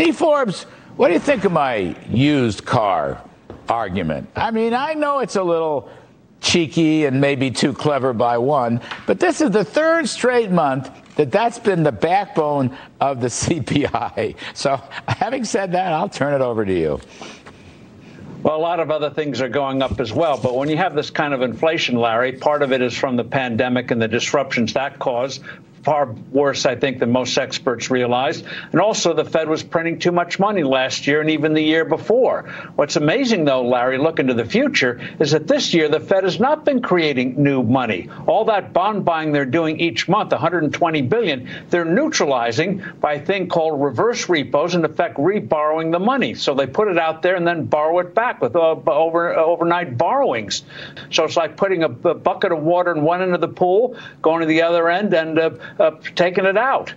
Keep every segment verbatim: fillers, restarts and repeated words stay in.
Steve Forbes, what do you think of my used car argument? I mean, I know it's a little cheeky and maybe too clever by one, but this is the third straight month that that's been the backbone of the C P I. So having said that, I'll turn it over to you. Well, a lot of other things are going up as well. But when you have this kind of inflation, Larry, part of it is from the pandemic and the disruptions that caused. Far worse, I think, than most experts realized. And also, the Fed was printing too much money last year and even the year before. What's amazing, though, Larry, looking to the future, is that this year the Fed has not been creating new money. All that bond buying they're doing each month, one hundred twenty billion dollars, they're neutralizing by a thing called reverse repos, in effect reborrowing the money. So they put it out there and then borrow it back with uh, over, uh, overnight borrowings. So it's like putting a, a bucket of water in one end of the pool, going to the other end, and uh, Uh, taking it out.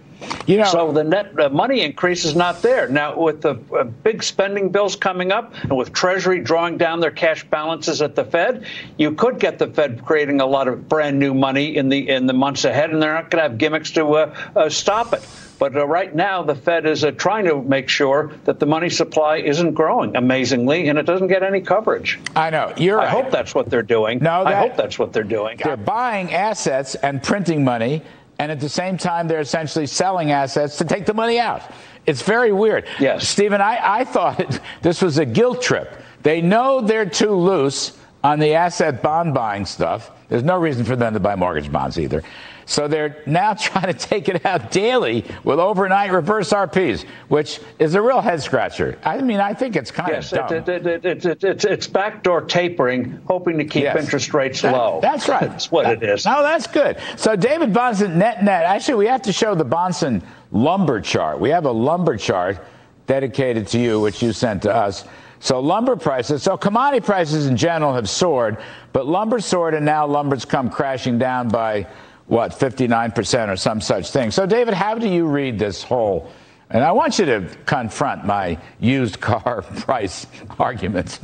You know, so the net uh, money increase is not there. Now, with the uh, big spending bills coming up and with Treasury drawing down their cash balances at the Fed, you could get the Fed creating a lot of brand new money in the in the months ahead, and they're not going to have gimmicks to uh, uh, stop it. But uh, right now, the Fed is uh, trying to make sure that the money supply isn't growing, amazingly, and it doesn't get any coverage. I know. You're I right. hope that's what they're doing. No, that, I hope that's what they're doing. They're buying assets and printing money. And at the same time, they're essentially selling assets to take the money out. It's very weird. Yes. Stephen, I, I thought it, this was a guilt trip. They know they're too loose on the asset bond buying stuff. There's no reason for them to buy mortgage bonds either. So they're now trying to take it out daily with overnight reverse R Ps, which is a real head scratcher. I mean, I think it's kind yes, of dumb. It, it, it, it, it, it's, it's backdoor tapering, hoping to keep yes. interest rates that, low. That's right. That's what that, it is. No, that's good. So David Bahnsen, net, net. Actually, we have to show the Bahnsen lumber chart. We have a lumber chart dedicated to you, which you sent to us. So lumber prices, so commodity prices in general have soared, but lumber soared, and now lumber's come crashing down by what, fifty-nine percent or some such thing. So, David, how do you read this whole? And I want you to confront my used car price arguments.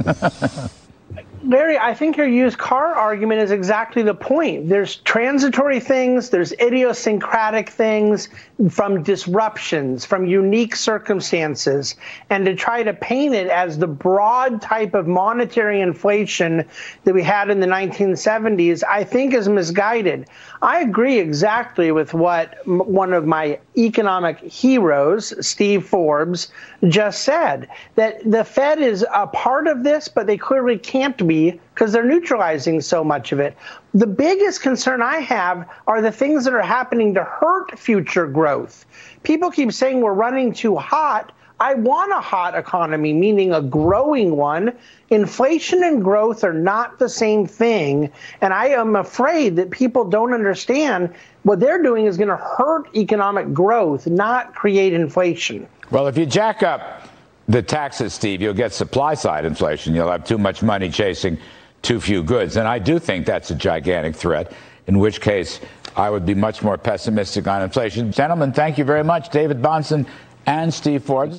Larry, I think your used car argument is exactly the point. There's transitory things, there's idiosyncratic things from disruptions, from unique circumstances, and to try to paint it as the broad type of monetary inflation that we had in the nineteen seventies, I think is misguided. I agree exactly with what one of my economic heroes, Steve Forbes, just said, that the Fed is a part of this, but they clearly can't be because they're neutralizing so much of it. The biggest concern I have are the things that are happening to hurt future growth. People keep saying we're running too hot. I want a hot economy, meaning a growing one. Inflation and growth are not the same thing, and I am afraid that people don't understand what they're doing is going to hurt economic growth, not create inflation. Well, if you jack up the taxes, Steve, you'll get supply-side inflation. You'll have too much money chasing too few goods, and I do think that's a gigantic threat, in which case I would be much more pessimistic on inflation. Gentlemen, thank you very much, David Bahnsen and Steve Forbes.